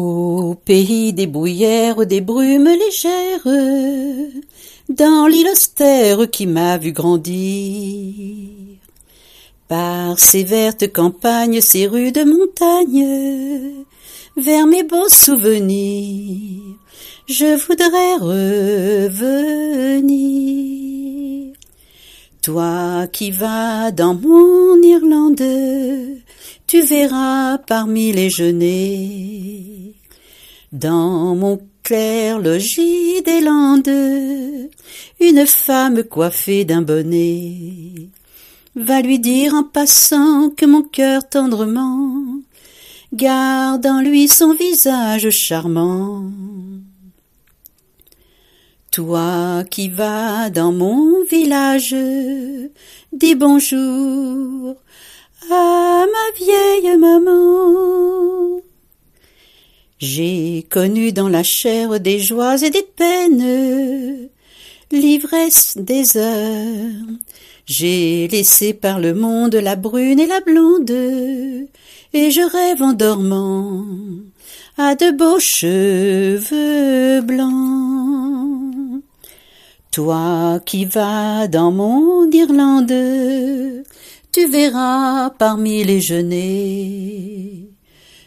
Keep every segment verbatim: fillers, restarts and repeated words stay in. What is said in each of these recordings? Au pays des brouillères, des brumes légères, dans l'île austère qui m'a vu grandir, par ces vertes campagnes, ces rudes montagnes, vers mes beaux souvenirs, je voudrais revenir. Toi qui vas dans mon Irlande, tu verras parmi les genêts, dans mon clair logis des Landes, une femme coiffée d'un bonnet. Va lui dire en passant que mon cœur tendrement garde en lui son visage charmant. Toi qui vas dans mon village, dis bonjour à ma vieille maman. J'ai connu dans la chair des joies et des peines, l'ivresse des heures. J'ai laissé par le monde la brune et la blonde, et je rêve en dormant à de beaux cheveux blancs. Toi qui vas dans mon Irlande, tu verras parmi les genêts,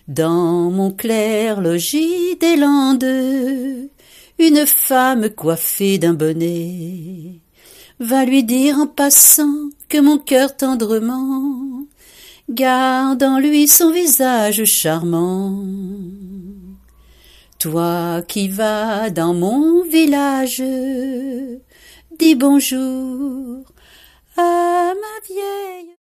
dans mon clair logis des Landes, une femme coiffée d'un bonnet. Va lui dire en passant que mon cœur tendrement garde en lui son visage charmant. Toi qui vas dans mon village, dis bonjour à ma vieille.